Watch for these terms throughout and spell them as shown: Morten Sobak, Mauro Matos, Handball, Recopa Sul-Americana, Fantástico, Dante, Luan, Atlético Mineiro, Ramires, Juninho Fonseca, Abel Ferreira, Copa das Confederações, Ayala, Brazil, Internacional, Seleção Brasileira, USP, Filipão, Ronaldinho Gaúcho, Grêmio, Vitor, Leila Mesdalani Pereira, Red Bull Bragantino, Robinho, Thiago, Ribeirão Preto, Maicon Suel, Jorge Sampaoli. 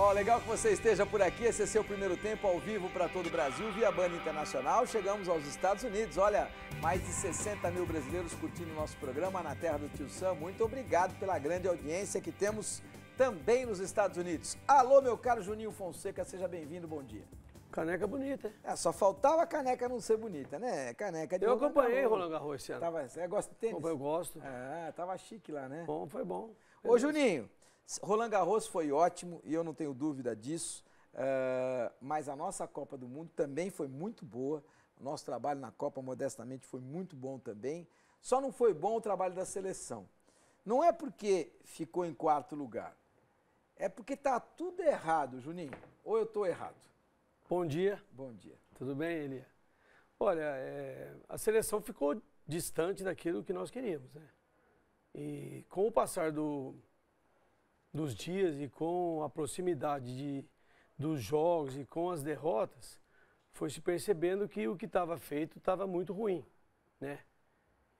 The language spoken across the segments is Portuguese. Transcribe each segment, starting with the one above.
Ó, legal que você esteja por aqui. Esse é seu primeiro tempo ao vivo para todo o Brasil via banda internacional. Chegamos aos Estados Unidos. Olha, mais de 60 mil brasileiros curtindo o nosso programa na terra do Tio Sam. Muito obrigado pela grande audiência que temos também nos Estados Unidos. Alô, meu caro Juninho Fonseca, seja bem-vindo, bom dia. Caneca bonita. É, só faltava a caneca não ser bonita, né? Caneca de Eu acompanhei Roland Garros esse ano. Tava, você gosta de tênis? Eu gosto. Ah, tava chique lá, né? Bom, foi bom. Ô, Juninho, Roland Garros foi ótimo e eu não tenho dúvida disso, mas a nossa Copa do Mundo também foi muito boa. O nosso trabalho na Copa, modestamente, foi muito bom também. Só não foi bom o trabalho da seleção. Não é porque ficou em quarto lugar, é porque tá tudo errado, Juninho. Ou eu tô errado? Bom dia. Bom dia. Tudo bem, Elia? Olha, a seleção ficou distante daquilo que nós queríamos, né? E com o passar dos dias e com a proximidade dos jogos e com as derrotas, foi se percebendo que o que estava feito estava muito ruim, né?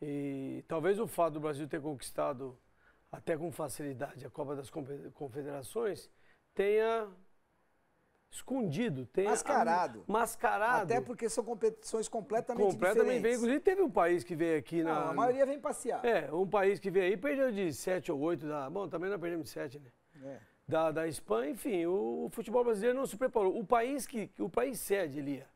E talvez o fato do Brasil ter conquistado até com facilidade a Copa das Confederações tenha escondido, tenha mascarado. Mascarado. Até porque são competições completamente diferentes. Inclusive teve um país que veio aqui na... Não, a maioria vem passear. É, um país que veio aí perdeu de 7 ou 8 da... Bom, também não perdemos de 7, né? É. Da Espanha, enfim, o futebol brasileiro não se preparou. O país sede, Elia,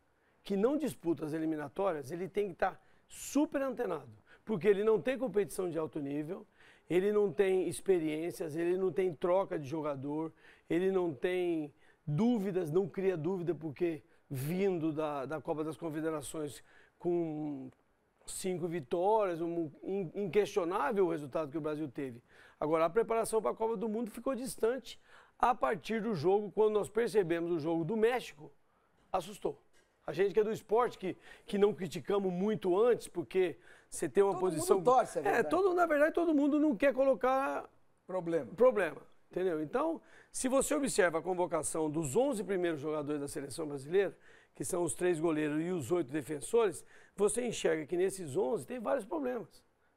que não disputa as eliminatórias, ele tem que estar super antenado, porque ele não tem competição de alto nível, ele não tem experiências, ele não tem troca de jogador, ele não tem... dúvidas, não cria dúvida, porque vindo da Copa das Confederações com 5 vitórias, inquestionável o resultado que o Brasil teve. Agora, a preparação para a Copa do Mundo ficou distante a partir do jogo, quando nós percebemos o jogo do México, assustou. A gente que é do esporte, que não criticamos muito antes, porque você tem uma posição... Todo mundo torce, é verdade. Na verdade, todo mundo não quer colocar... Problema. Entendeu? Então, se você observa a convocação dos 11 primeiros jogadores da seleção brasileira, que são os 3 goleiros e os 8 defensores, você enxerga que nesses 11 tem vários problemas,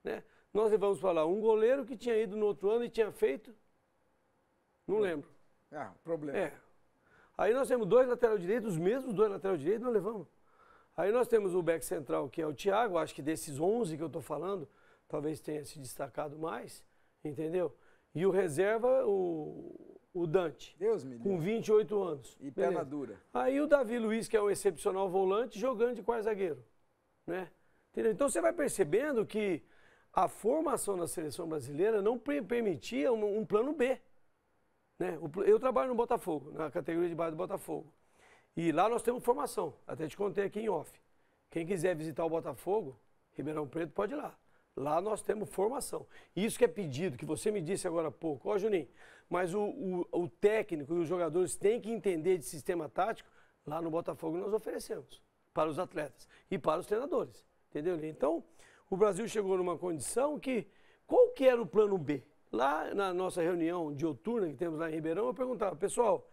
né? Nós levamos para lá um goleiro que tinha ido no outro ano e tinha feito... Não lembro. Ah, problema. É. Aí nós temos 2 lateral direitos, os mesmos 2 lateral direitos nós levamos. Aí nós temos o back central, que é o Thiago, acho que desses 11 que eu estou falando, talvez tenha se destacado mais, entendeu? E o reserva, o Dante, Deus me com 28 anos. E perna dura. Aí o Davi Luiz, que é um excepcional volante, jogando de quase zagueiro, né? Entendeu? Então você vai percebendo que a formação da seleção brasileira não permitia um plano B, né? Eu trabalho no Botafogo, na categoria de base do Botafogo. E lá nós temos formação, até te contei aqui em off. Quem quiser visitar o Botafogo, Ribeirão Preto, pode ir lá. Lá nós temos formação. Isso que é pedido, que você me disse agora há pouco. Ó, Juninho, mas o técnico e os jogadores têm que entender de sistema tático. Lá no Botafogo nós oferecemos para os atletas e para os treinadores. Entendeu? Então, o Brasil chegou numa condição que... Qual que era o plano B? Lá na nossa reunião de outurno que temos lá em Ribeirão, eu perguntava, pessoal,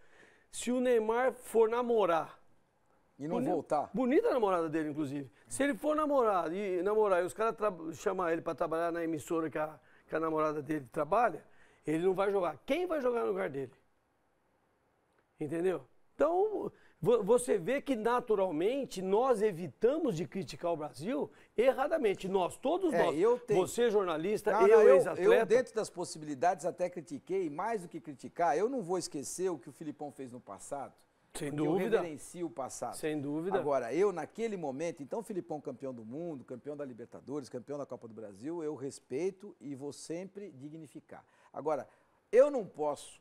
se o Neymar for namorar... E não voltar. Bonita a namorada dele, inclusive. Se ele for namorar e os caras chamar ele para trabalhar na emissora que a namorada dele trabalha, ele não vai jogar. Quem vai jogar no lugar dele? Entendeu? Então, você vê que naturalmente nós evitamos de criticar o Brasil erradamente. Nós, todos nós. Eu tenho... Você, jornalista, eu ex-atleta. Eu, dentro das possibilidades, até critiquei. Mais do que criticar, eu não vou esquecer o que o Filipão fez no passado. Sem dúvida. Eu reverencio o passado. Sem dúvida. Agora, eu naquele momento, então Filipão campeão do mundo, campeão da Libertadores, campeão da Copa do Brasil, eu respeito e vou sempre dignificar. Agora, eu não posso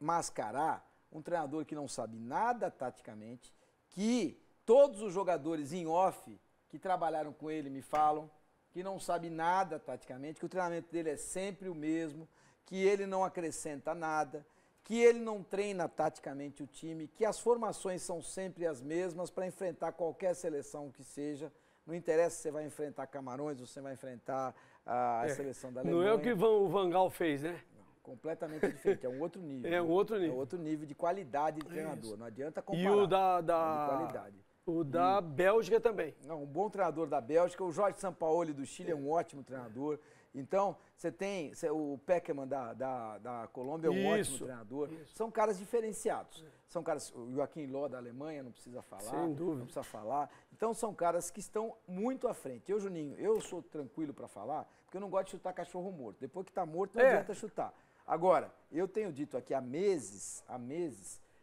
mascarar um treinador que não sabe nada taticamente, que todos os jogadores em off que trabalharam com ele me falam, que não sabe nada taticamente, que o treinamento dele é sempre o mesmo, que ele não acrescenta nada, que ele não treina taticamente o time, que as formações são sempre as mesmas para enfrentar qualquer seleção que seja. Não interessa se você vai enfrentar Camarões ou se você vai enfrentar a seleção da Alemanha. Não é o que o Van Gaal fez, né? Não, completamente diferente, é um outro nível. É um outro nível. É outro nível de qualidade de treinador, não adianta comparar. E o de qualidade. O da Bélgica também. Não, um bom treinador da Bélgica. O Jorge Sampaoli do Chile é um ótimo treinador. Então, você tem o Peckerman da Colômbia, é um ótimo treinador. Isso. São caras diferenciados. São caras, o Joaquim Löw da Alemanha, não precisa falar. Sem dúvida. Não precisa falar. Então, são caras que estão muito à frente. Eu, Juninho, eu sou tranquilo para falar, porque eu não gosto de chutar cachorro morto. Depois que está morto, não adianta chutar. Agora, eu tenho dito aqui há meses,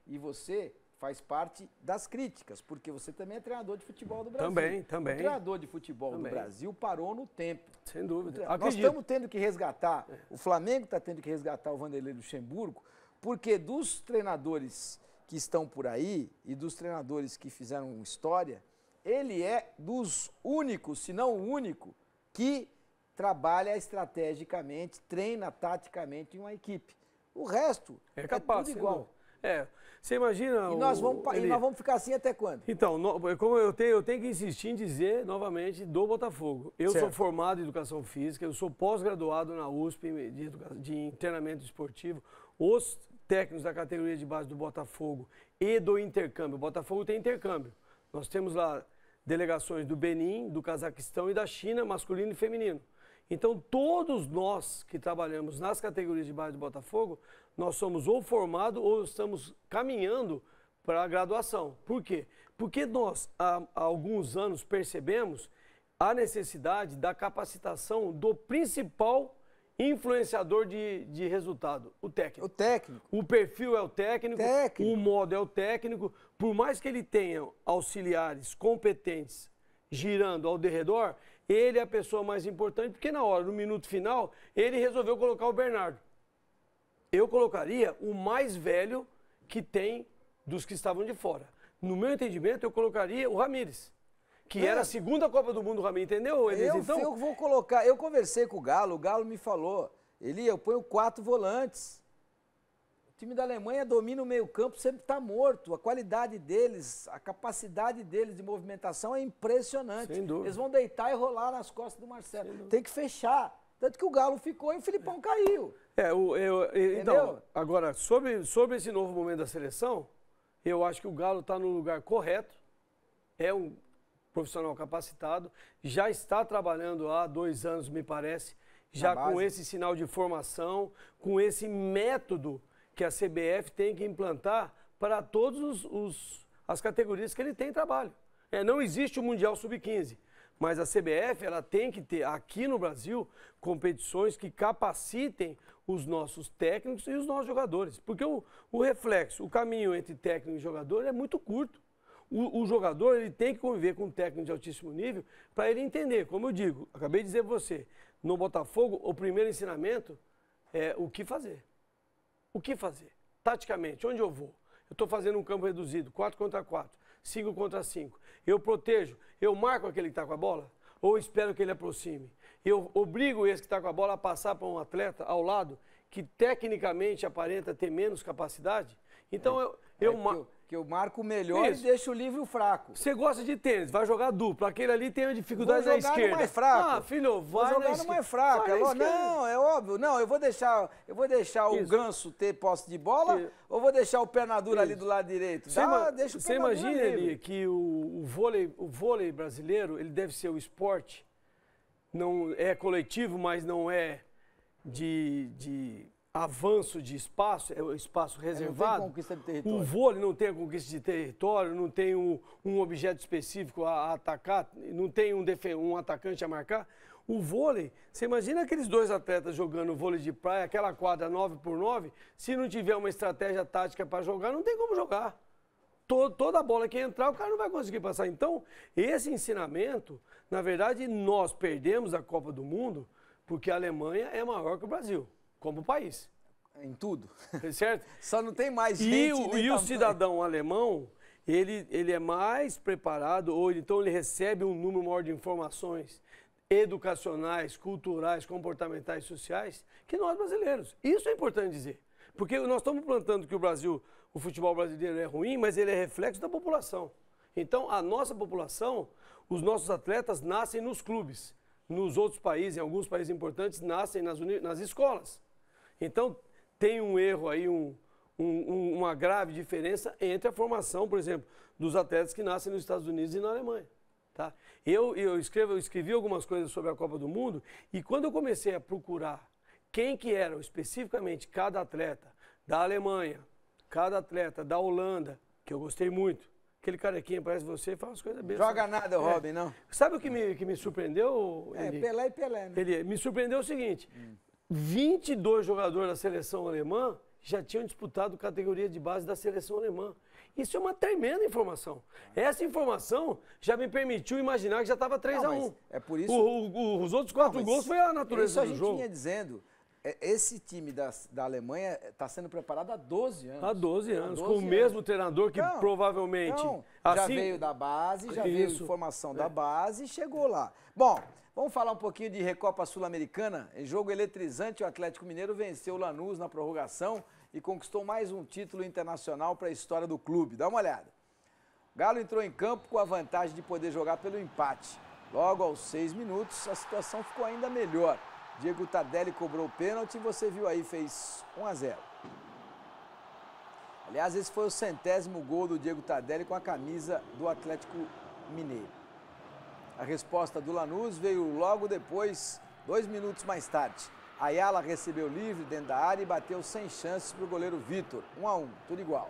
e você faz parte das críticas, porque você também é treinador de futebol do Brasil. Também. O treinador de futebol do Brasil parou no tempo. Sem dúvida. Nós estamos tendo que resgatar, o Flamengo está tendo que resgatar o Vanderlei Luxemburgo, porque dos treinadores que estão por aí e dos treinadores que fizeram história, ele é dos únicos, se não o único, que trabalha estrategicamente, treina taticamente em uma equipe. O resto é capaz, tudo igual. É, você imagina... E nós vamos ficar assim até quando? Então, como eu tenho que insistir em dizer, novamente, do Botafogo. Eu sou formado em Educação Física, eu sou pós-graduado na USP de internamento esportivo. Os técnicos da categoria de base do Botafogo e do intercâmbio. O Botafogo tem intercâmbio. Nós temos lá delegações do Benin, do Cazaquistão e da China, masculino e feminino. Então, todos nós que trabalhamos nas categorias de base do Botafogo, nós somos ou formados ou estamos caminhando para a graduação. Por quê? Porque nós, há alguns anos, percebemos a necessidade da capacitação do principal influenciador de resultado, o técnico. O técnico. O perfil é o técnico, o modo é o técnico. Por mais que ele tenha auxiliares competentes girando ao derredor, ele é a pessoa mais importante, porque na hora, no minuto final, ele resolveu colocar o Bernardo. Eu colocaria o mais velho que tem dos que estavam de fora. No meu entendimento, eu colocaria o Ramires, que era a segunda Copa do Mundo, Ramires, entendeu? Então, eu vou colocar, eu conversei com o Galo me falou, eu ponho 4 volantes. O time da Alemanha domina o meio-campo, sempre está morto. A qualidade deles, a capacidade deles de movimentação é impressionante. Sem dúvida. Eles vão deitar e rolar nas costas do Marcelo. Tem que fechar. Tanto que o Galo ficou e o Filipão caiu. Então, agora, sobre esse novo momento da seleção, eu acho que o Galo está no lugar correto. É um profissional capacitado. Já está trabalhando há 2 anos, me parece. Já com esse sinal de formação, com esse método que a CBF tem que implantar para todas as categorias que ele tem trabalho. Não existe o Mundial Sub-15, mas a CBF ela tem que ter, aqui no Brasil, competições que capacitem os nossos técnicos e os nossos jogadores. Porque o caminho entre técnico e jogador é muito curto. O jogador ele tem que conviver com um técnico de altíssimo nível para ele entender. Como eu digo, acabei de dizer para você, no Botafogo, o primeiro ensinamento é o que fazer. O que fazer? Taticamente, onde eu vou? Eu estou fazendo um campo reduzido, 4 contra 4, 5 contra 5. Eu protejo, eu marco aquele que está com a bola ou espero que ele aproxime? Eu obrigo esse que está com a bola a passar para um atleta ao lado que tecnicamente aparenta ter menos capacidade? Então eu marco o melhor e deixo o livre o fraco. Você gosta de tênis, vai jogar dupla. Aquele ali tem a dificuldade da esquerda. No mais fraco. Ah, filho, vai jogar no mais fraco. Não, é óbvio. Não, eu vou deixar o Ganso ter posse de bola ou vou deixar o Pernadura ali do lado direito? Você imagina ali que o vôlei brasileiro, ele deve ser o esporte, não é coletivo, mas não é de avanço de espaço, é o espaço reservado. Não tem conquista de território. O vôlei não tem a conquista de território, não tem um objeto específico a atacar, não tem um atacante a marcar. O vôlei, você imagina aqueles 2 atletas jogando vôlei de praia, aquela quadra 9x9, se não tiver uma estratégia tática para jogar, não tem como jogar. Toda a bola que entrar, o cara não vai conseguir passar. Então, esse ensinamento, na verdade, nós perdemos a Copa do Mundo porque a Alemanha é maior que o Brasil. Como país. Em tudo. Certo? Só não tem mais gente... E o cidadão alemão, ele é mais preparado, ou então ele recebe um número maior de informações educacionais, culturais, comportamentais, sociais, que nós brasileiros. Isso é importante dizer. Porque nós estamos plantando que o futebol brasileiro é ruim, mas ele é reflexo da população. Então, a nossa população, os nossos atletas nascem nos clubes. Nos outros países, em alguns países importantes, nascem nas escolas. Então, tem um erro aí, uma grave diferença entre a formação, por exemplo, dos atletas que nascem nos Estados Unidos e na Alemanha. Tá? Eu escrevi algumas coisas sobre a Copa do Mundo e quando eu comecei a procurar quem que eram especificamente cada atleta da Alemanha, cada atleta da Holanda, que eu gostei muito, aquele carequinha parece você, fala umas coisas bem. Joga nada, Robin, não. Sabe o que me surpreendeu? Pelé e Pelé, né? Ele me surpreendeu o seguinte, 22 jogadores da seleção alemã já tinham disputado categoria de base da seleção alemã. Isso é uma tremenda informação. Essa informação já me permitiu imaginar que já estava 3-1. É por isso... os outros 4 gols foi a natureza do jogo. Isso a gente vinha dizendo. Esse time da Alemanha está sendo preparado há 12 anos. Há 12 anos, com o mesmo treinador que provavelmente... já veio da base, já veio informação da base e chegou lá. Bom, vamos falar um pouquinho de Recopa Sul-Americana. Em jogo eletrizante, o Atlético Mineiro venceu o Lanús na prorrogação e conquistou mais um título internacional para a história do clube. Dá uma olhada. O Galo entrou em campo com a vantagem de poder jogar pelo empate. Logo aos 6 minutos, a situação ficou ainda melhor. Diego Tardelli cobrou o pênalti e você viu aí, fez 1-0. Aliás, esse foi o 100º gol do Diego Tardelli com a camisa do Atlético Mineiro. A resposta do Lanús veio logo depois, 2 minutos mais tarde. Ayala recebeu livre dentro da área e bateu sem chances para o goleiro Vitor. 1-1, tudo igual.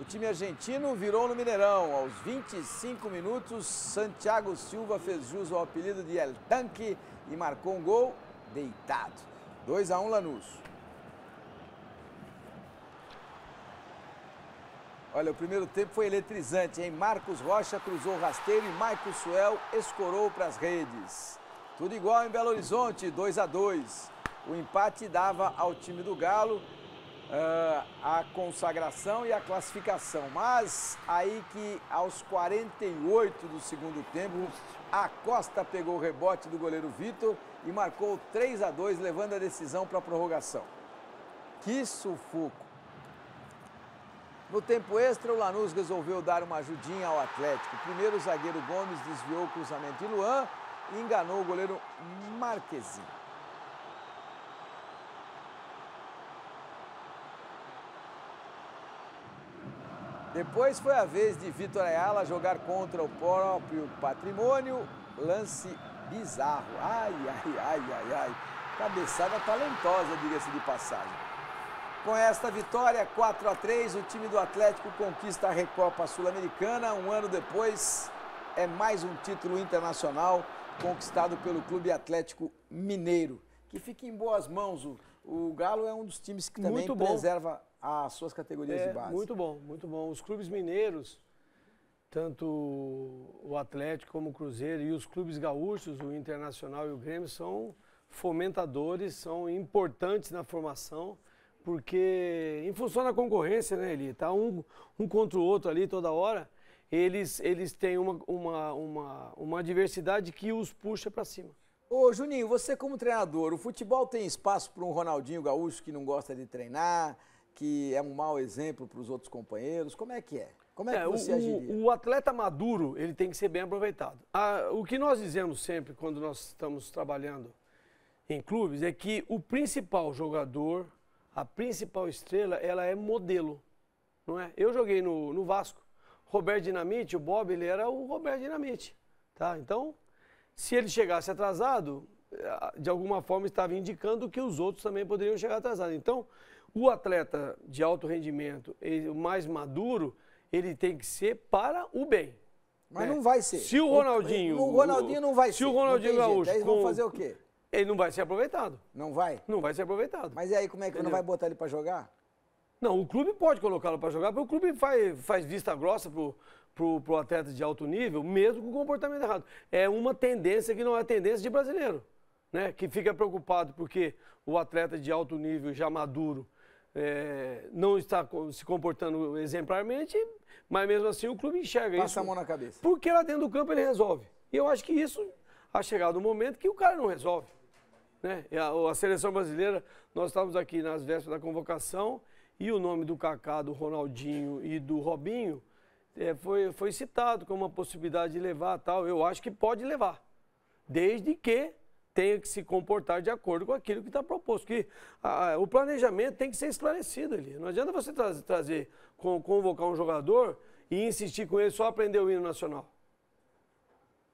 O time argentino virou no Mineirão. Aos 25 minutos, Santiago Silva fez jus ao apelido de El Tanque e marcou um gol deitado. 2-1 Lanús. Olha, o primeiro tempo foi eletrizante, hein? Marcos Rocha cruzou o rasteiro e Maicon Suel escorou para as redes. Tudo igual em Belo Horizonte, 2-2. O empate dava ao time do Galo a consagração e a classificação, mas aí que aos 48 do segundo tempo, a Costa pegou o rebote do goleiro Vitor e marcou 3-2, levando a decisão para a prorrogação. Que sufoco! No tempo extra, o Lanús resolveu dar uma ajudinha ao Atlético. Primeiro, o zagueiro Gomes desviou o cruzamento de Luan e enganou o goleiro Marquezinho. Depois foi a vez de Vitor Ayala jogar contra o próprio patrimônio. Lance bizarro. Ai. Cabeçada talentosa, diga-se de passagem. Com esta vitória, 4-3, o time do Atlético conquista a Recopa Sul-Americana. Um ano depois, é mais um título internacional conquistado pelo Clube Atlético Mineiro. Que fica em boas mãos. O Galo é um dos times que também preserva as suas categorias de base. Muito bom, muito bom. Os clubes mineiros, tanto o Atlético como o Cruzeiro e os clubes gaúchos, o Internacional e o Grêmio, são fomentadores, são importantes na formação, porque em função da concorrência, né, Eli? Tá um contra o outro ali toda hora, eles têm uma diversidade que os puxa para cima. Ô Juninho, você como treinador, o futebol tem espaço para um Ronaldinho Gaúcho que não gosta de treinar, que é um mau exemplo para os outros companheiros? Como é que é? Como é que você agiria? O atleta maduro, ele tem que ser bem aproveitado. O que nós dizemos sempre quando nós estamos trabalhando em clubes é que o principal jogador, a principal estrela, ela é modelo, não é? Eu joguei no Vasco. Roberto Dinamite, o Bob, ele era o Roberto Dinamite, tá? Então, se ele chegasse atrasado, de alguma forma estava indicando que os outros também poderiam chegar atrasados. Então, o atleta de alto rendimento, o mais maduro, ele tem que ser para o bem. Mas não vai ser. Se o Ronaldinho... O Ronaldinho não vai ser. Se o Ronaldinho Gaúcho... Eles vão fazer o quê? Ele não vai ser aproveitado. Não vai? Não vai ser aproveitado. Mas e aí, como é que você não vai botar ele para jogar? Não, o clube pode colocá-lo para jogar, porque o clube faz vista grossa pro atleta de alto nível, mesmo com o comportamento errado. É uma tendência que não é tendência de brasileiro, né? Que fica preocupado porque o atleta de alto nível, já maduro, não está se comportando exemplarmente, mas mesmo assim o clube enxerga isso. Passa a mão na cabeça. Porque lá dentro do campo ele resolve. E eu acho que isso, há chegado um momento que o cara não resolve, né? A seleção brasileira, nós estávamos aqui nas vésperas da convocação e o nome do Kaká, do Ronaldinho e do Robinho foi citado como uma possibilidade de levar tal. Eu acho que pode levar, desde que tenha que se comportar de acordo com aquilo que está proposto. Que o planejamento tem que ser esclarecido ali. Não adianta você trazer, convocar um jogador e insistir com ele só aprender o hino nacional.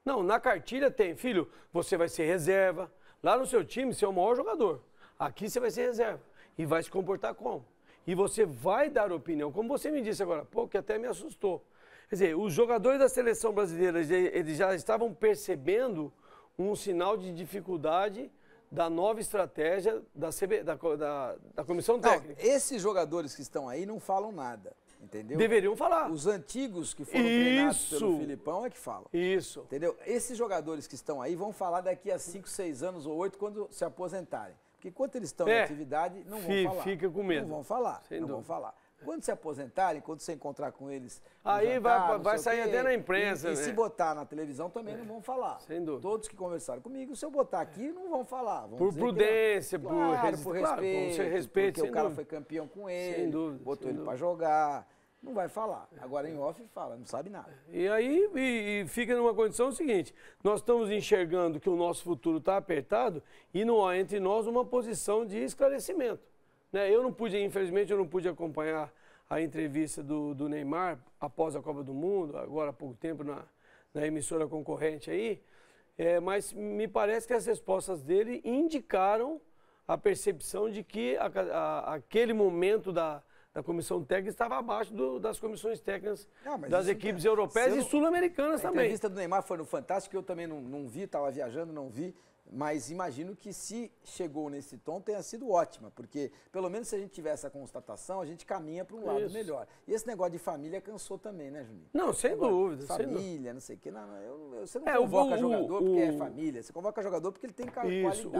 Não, na cartilha tem, filho, você vai ser reserva. Lá no seu time, você é o maior jogador. Aqui você vai ser reserva. E vai se comportar como? E você vai dar opinião. Como você me disse agora há pouco, que até me assustou. Quer dizer, os jogadores da seleção brasileira, eles já estavam percebendo um sinal de dificuldade da nova estratégia da comissão técnica. Não, esses jogadores que estão aí não falam nada, entendeu? Deveriam falar. Os antigos que foram treinados pelo Filipão é que falam. Isso. Entendeu? Esses jogadores que estão aí vão falar daqui a 5, 6 anos ou 8 quando se aposentarem. Porque enquanto eles estão em atividade, não vão falar. Fica com medo. Não vão falar, Quando se aposentarem, quando você encontrar com eles... Aí jantar, vai sair até na imprensa, né? E se botar na televisão também não vão falar. Sem dúvida. Todos que conversaram comigo, se eu botar aqui, não vão falar. Por prudência, por respeito. Porque o cara foi campeão com ele, sem dúvida, botou ele para jogar, não vai falar. Agora em off fala, não sabe nada. E aí fica numa condição seguinte, nós estamos enxergando que o nosso futuro está apertado e não há entre nós uma posição de esclarecimento. Eu não pude, infelizmente, acompanhar a entrevista do Neymar após a Copa do Mundo, agora há pouco tempo na emissora concorrente aí, mas me parece que as respostas dele indicaram a percepção de que aquele momento da comissão técnica estava abaixo das comissões técnicas das equipes europeias e sul-americanas também. A entrevista do Neymar foi no Fantástico, eu também não vi, estava viajando, não vi. Mas imagino que se chegou nesse tom tenha sido ótima, porque pelo menos se a gente tiver essa constatação, a gente caminha para um lado melhor. E esse negócio de família cansou também, né, Juninho? Não, sem dúvida. Família, sem dúvida. Não sei o quê. Você não convoca jogador porque é família, você convoca jogador porque ele tem qualidade. Isso,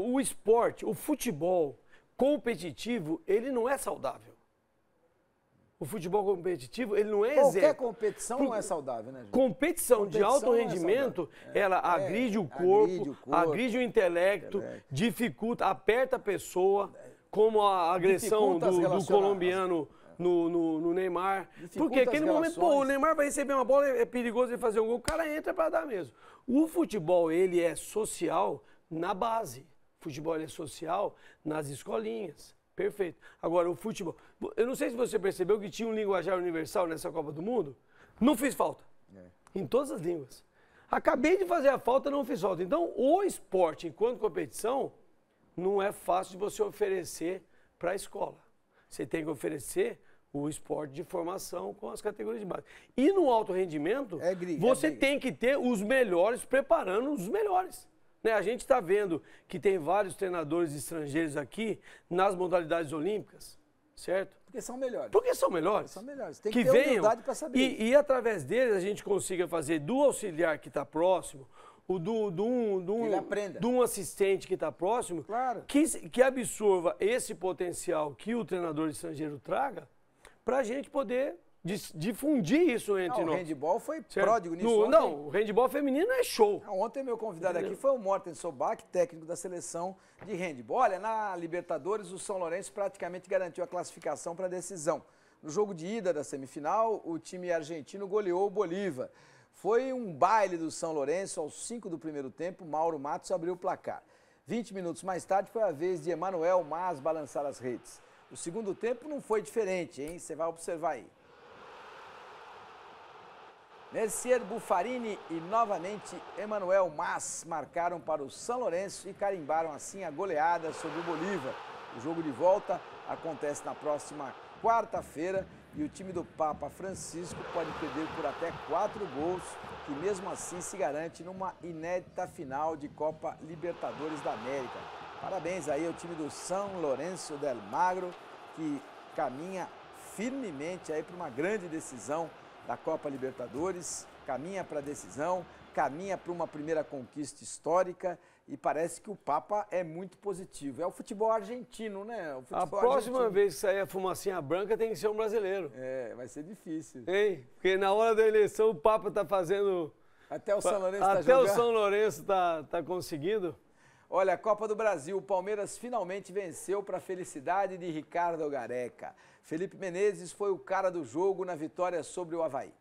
o esporte, o futebol competitivo, ele não é saudável. O futebol competitivo, ele não é exemplo. Qualquer competição não é saudável, né, gente? Competição de alto rendimento, ela agride o corpo, agride o intelecto, dificulta, aperta a pessoa, como a agressão do colombiano no Neymar. Porque aquele momento, o Neymar vai receber uma bola, é perigoso ele fazer um gol, o cara entra para dar mesmo. O futebol, ele é social na base. O futebol é social nas escolinhas. Perfeito. Agora, o futebol... Eu não sei se você percebeu que tinha um linguajar universal nessa Copa do Mundo. Não fiz falta. Em todas as línguas. Acabei de fazer a falta, não fiz falta. Então, o esporte, enquanto competição, não é fácil de você oferecer para a escola. Você tem que oferecer o esporte de formação com as categorias de base. E no alto rendimento, você tem que ter os melhores preparando os melhores. A gente está vendo que tem vários treinadores estrangeiros aqui nas modalidades olímpicas, certo? Porque são melhores. Tem que ter humildade para saber. E através deles a gente consiga fazer do auxiliar que está próximo, de um assistente que está próximo, claro, que absorva esse potencial que o treinador estrangeiro traga para a gente poder... difundir isso entre nós. O handball foi pródigo nisso. Não, o handball feminino é show. Ontem meu convidado aqui foi o Morten Sobak, técnico da seleção de handball. Olha, na Libertadores, o São Lourenço praticamente garantiu a classificação para a decisão. No jogo de ida da semifinal, o time argentino goleou o Bolívar. Foi um baile do São Lourenço aos 5 do primeiro tempo, Mauro Matos abriu o placar. 20 minutos mais tarde foi a vez de Emanuel Mas balançar as redes. O segundo tempo não foi diferente, hein? Você vai observar aí. Mercier, Buffarini e, novamente, Emanuel Mas marcaram para o São Lourenço e carimbaram assim a goleada sobre o Bolívar. O jogo de volta acontece na próxima quarta-feira e o time do Papa Francisco pode perder por até 4 gols, que mesmo assim se garante numa inédita final de Copa Libertadores da América. Parabéns aí ao time do São Lourenço del Magro, que caminha firmemente aí para uma grande decisão da Copa Libertadores, caminha para a decisão, caminha para uma primeira conquista histórica e parece que o Papa é muito positivo. É o futebol argentino, né? O futebol argentino. Vez que sair a fumacinha branca tem que ser um brasileiro. É, vai ser difícil. Hein? Porque na hora da eleição o Papa está fazendo... Até o São Lourenço está jogando. Até o São Lourenço está conseguindo. Olha, a Copa do Brasil, o Palmeiras finalmente venceu para a felicidade de Ricardo Gareca. Felipe Menezes foi o cara do jogo na vitória sobre o Avaí.